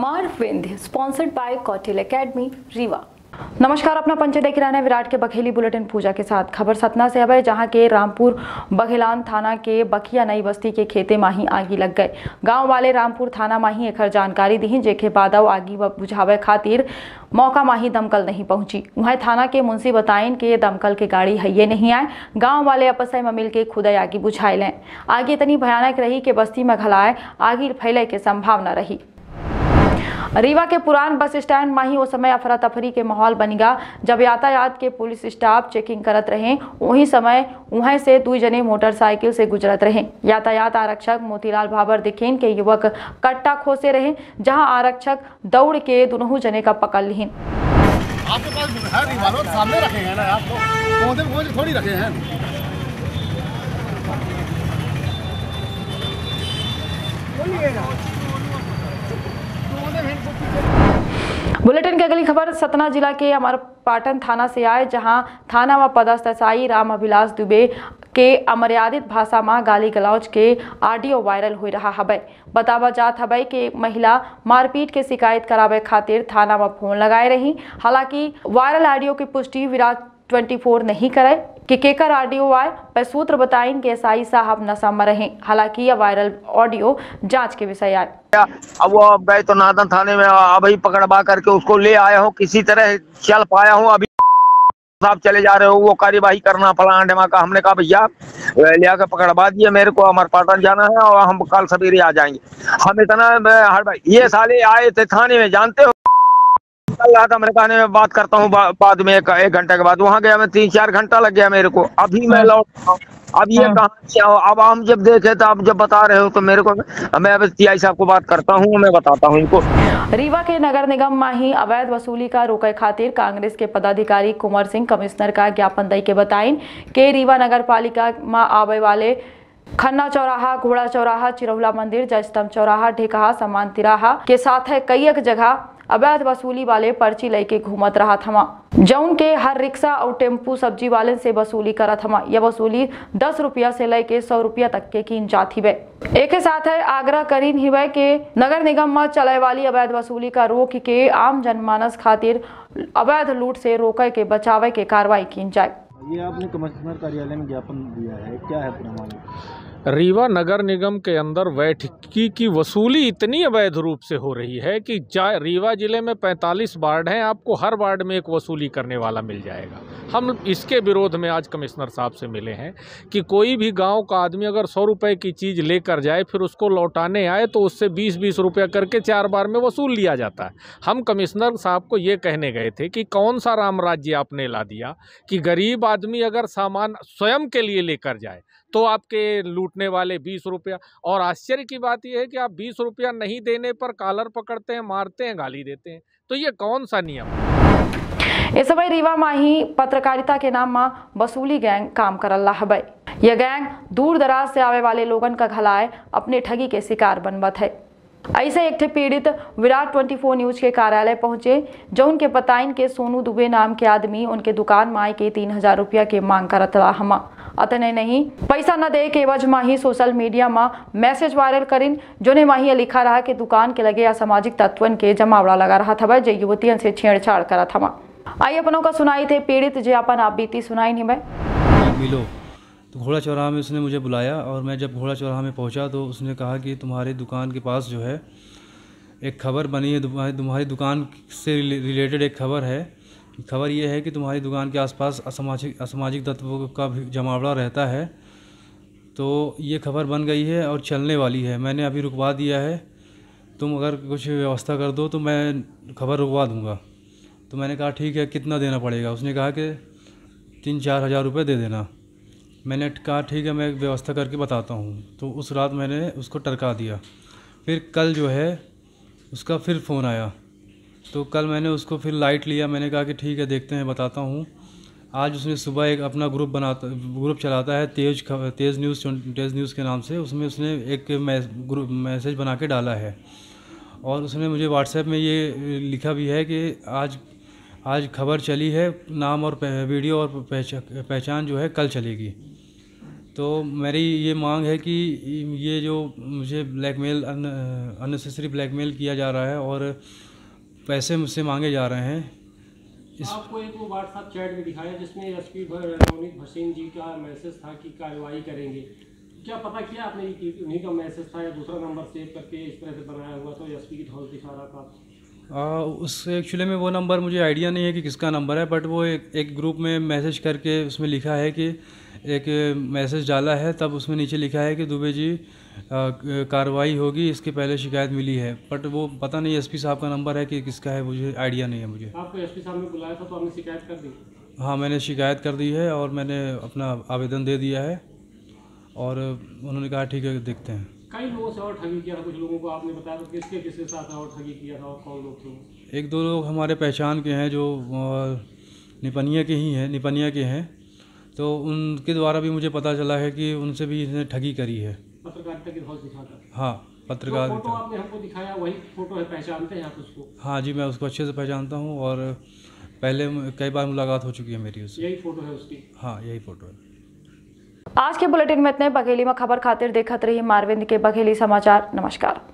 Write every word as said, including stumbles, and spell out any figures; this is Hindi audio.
मारविंद स्पॉन्सर्ड बाय कॉटिल एकेडमी रीवा। नमस्कार, अपना पंच देख रहे हैं विराट के बघेली बुलेटिन पूजा के साथ। खबर सतना से अब है, जहां के रामपुर बघेलान थाना के बखिया नई बस्ती के खेते माही आगी लग गए। गांव वाले रामपुर थाना माही एक जानकारी दी, जेके बाद आगी बुझावे खातिर मौका माही दमकल नहीं पहुंची। वहाँ थाना के मुंशी बताइन के दमकल के गाड़ी है नहीं आए, गाँव वाले आपस में मिल के खुद आगी बुझाए लें। आगी इतनी भयानक रही कि बस्ती में घलाए आगी फैले के संभावना रही। रीवा के पुरान बस स्टैंड में ही वो समय अफरा तफरी के माहौल बनिगा, जब यातायात के पुलिस स्टाफ चेकिंग करत रहे। वही समय वहाँ से दो जने मोटरसाइकिल से गुजरत रहे। यातायात आरक्षक मोतीलाल भाबर दिखेन के युवक कट्टा खोसे रहे, जहां आरक्षक दौड़ के दोनों जने का पकड़ लिहिन। आपके पास है रीवा रोड, सामने रखे हैं ना, आप लोग पौधे पौधे थोड़ी रखे हैं। बुलेटिन की अगली खबर सतना जिला के अमरपाटन थाना से आए, जहां थाना व पदस्थ एसआई राम अभिलाष दुबे के अमर्यादित भाषा में गाली गलौज के ऑडियो वायरल हो रहा हबे। बतावा जात हबे कि महिला मारपीट के शिकायत करावे खातिर थाना में फोन लगाए रही। हालांकि वायरल ऑडियो की पुष्टि विराट चौबीस नहीं करे कि केकर ऑडियो आए, पर सूत्र बताइन कि एसआई साहब नशा में रहे। हालांकि यह वायरल ऑडियो जांच के विषय आए। अब वो गए तो नादन थाने में, अब ही पकड़वा करके उसको ले आया हूँ, किसी तरह चल पाया हूँ। अभी साहब चले जा रहे हो, वो कार्यवाही करना फलाना डेमा का। हमने कहा भैया ले आकर पकड़वा दिया, मेरे को अमरपाटन जाना है और हम कल सवेरे आ जाएंगे। हम इतना ये साले आए थे थाने में, जानते हो मैंने कहा मैं बात करता हूँ बा, बाद में एक, एक घंटे के बाद। वहाँ गया मैं, तीन चार घंटा लग गया मेरे को। अभी मैं लौट रहा हूँ। अब ये कहां, अब हम जब देखे तो आप जब बता रहे हो तो मेरे को, मैं अब टीआई साहब को बात करता हूँ, मैं बताता हूँ इनको। रीवा के नगर निगम में ही अवैध वसूली का रोके खातिर कांग्रेस के पदाधिकारी कुंवर सिंह कमिश्नर का ज्ञापन दई के बताइन के रीवा नगर पालिका में आवे वाले खन्ना चौराहा, घोड़ा चौराहा, चिरौला मंदिर, जयस्तंभ चौराहा, ढेकहा, समान तिराहा के साथ है कई एक जगह अवैध वसूली वाले पर्ची लेके घूमत रहा थमा, जौन के हर रिक्शा और टेम्पू सब्जी वाले से वसूली करा थमा। यह वसूली दस रुपया से लेके सौ रुपया तक के कीन जाती है। एक साथ है आग्रह करीन हिवे के नगर निगम में चले वाली अवैध वसूली का रोक के आम जनमानस खातिर अवैध लूट से रोके के बचावे के कार्रवाई की जाए। ये आपने कमिश्नर कार्यालय में ज्ञापन दिया है, क्या है प्रमाण? रीवा नगर निगम के अंदर वैठकी की वसूली इतनी अवैध रूप से हो रही है कि रीवा जिले में पैंतालीस वार्ड हैं, आपको हर वार्ड में एक वसूली करने वाला मिल जाएगा। हम इसके विरोध में आज कमिश्नर साहब से मिले हैं कि कोई भी गांव का आदमी अगर सौ रुपये की चीज़ लेकर जाए, फिर उसको लौटाने आए तो उससे बीस बीस रुपया करके चार बार में वसूल लिया जाता है। हम कमिश्नर साहब को ये कहने गए थे कि कौन सा राम राज्य आपने ला दिया कि गरीब आदमी अगर सामान स्वयं के लिए लेकर जाए तो आपके लूटने वाले बीस रुपया। और आश्चर्य की बात यह है कि आप बीस रुपया नहीं देने पर कॉलर पकड़ते हैं, मारते हैं, गाली देते हैं, तो ये कौन सा नियम है? इस समय रीवा माही पत्रकारिता के नाम में वसूली गैंग काम कर रहा है। यह गैंग दूर दराज से आवे वाले लोगन का घलाए अपने ठगी के शिकार बनवत है। ऐसे एक पीड़ित विराट चौबीस न्यूज के कार्यालय पहुंचे, जो उनके बताइन के सोनू दुबे नाम के आदमी उनके दुकान में आए के तीन हजार रुपया के मांग करत रहा हमा। अतने नहीं पैसा न दे के एवज में ही सोशल मीडिया में मैसेज वायरल करीन, जोने में ही लिखा रहा कि दुकान के लगे असामाजिक तत्वन के जमावड़ा लगा रहा था, जो युवतियों से छेड़छाड़ करा था। आई अपनों का सुनाई थे पीड़ित जे अपन आप बीती सुनाई नहीं। मैं मिलो तो घोड़ा चौराहा में उसने मुझे बुलाया, और मैं जब घोड़ा चौराहा में पहुंचा तो उसने कहा कि तुम्हारी दुकान के पास जो है एक खबर बनी है, तुम्हारी दुकान से रिलेटेड एक खबर है। खबर यह है कि तुम्हारी दुकान के आसपास असामाजिक असामाजिक तत्वों का जमावड़ा रहता है, तो ये खबर बन गई है और चलने वाली है। मैंने अभी रुकवा दिया है, तुम अगर कुछ व्यवस्था कर दो तो मैं खबर रुकवा दूँगा। तो मैंने कहा ठीक है, कितना देना पड़ेगा? उसने कहा कि तीन चार हज़ार रुपये दे देना। मैंने कहा ठीक है, मैं व्यवस्था करके बताता हूँ। तो उस रात मैंने उसको टरका दिया। फिर कल जो है उसका फिर फ़ोन आया, तो कल मैंने उसको फिर लाइट लिया। मैंने कहा कि ठीक है, देखते हैं, बताता हूँ। आज उसने सुबह एक अपना ग्रुप बनाता ग्रुप चलाता है तेज खबर तेज़ न्यूज़ तेज़ न्यूज़ के नाम से, उसमें उसने एक ग्रुप मैसेज बना के डाला है। और उसने मुझे व्हाट्सएप में ये लिखा भी है कि आज आज खबर चली है, नाम और वीडियो और पहचान जो है कल चलेगी। तो मेरी ये मांग है कि ये जो मुझे ब्लैकमेल अननेसेसरी ब्लैकमेल किया जा रहा है और पैसे मुझसे मांगे जा रहे हैं। इस आपको एक वो व्हाट्सएप चैट भी दिखाया जिसमें एस पी रौनक भसीन जी का मैसेज था कि कार्रवाई करेंगे, क्या पता किया आपने कि उन्हीं का मैसेज था या दूसरा नंबर सेव करके इस तरह से बनाया हुआ तो एस पी की धौल दिखा रहा था? आ, उस एक्चुअली में वो नंबर मुझे आइडिया नहीं है कि किसका नंबर है, बट वो एक एक ग्रुप में मैसेज करके उसमें लिखा है कि एक मैसेज डाला है, तब उसमें नीचे लिखा है कि दुबे जी कार्रवाई होगी, इसके पहले शिकायत मिली है, बट वो पता नहीं एसपी साहब का नंबर है कि किसका है, मुझे आइडिया नहीं है। मुझे आपको एसपी साहब ने बुलाया था तो आपने शिकायत कर दी? हाँ, मैंने शिकायत कर दी है और मैंने अपना आवेदन दे दिया है और उन्होंने कहा ठीक है देखते हैं। कई लोगों से और ठगी किया था, कुछ लोगों को आपने बताया तो किसके किसके साथ और ठगी किया था और कौन लोग थे? एक दो लोग हमारे पहचान के हैं जो निपनिया के ही हैं निपनिया के हैं तो उनके द्वारा भी मुझे पता चला है कि उनसे भी इसने ठगी करी है। पत्रकारिता की धौल दिखाता? हाँ, पत्रकारिता। फोटो आपने हमको दिखाया, वही फोटो है, पहचानते हैं आप उसको? हाँ जी, मैं उसको अच्छे से पहचानता हूँ और पहले कई बार मुलाकात हो चुकी है मेरी उससे। यही फोटो है उसकी? हाँ, यही फोटो है। आज के बुलेटिन में इतने। बघेली में खबर खातिर देखत रहिए मारविंद के बघेली समाचार। नमस्कार।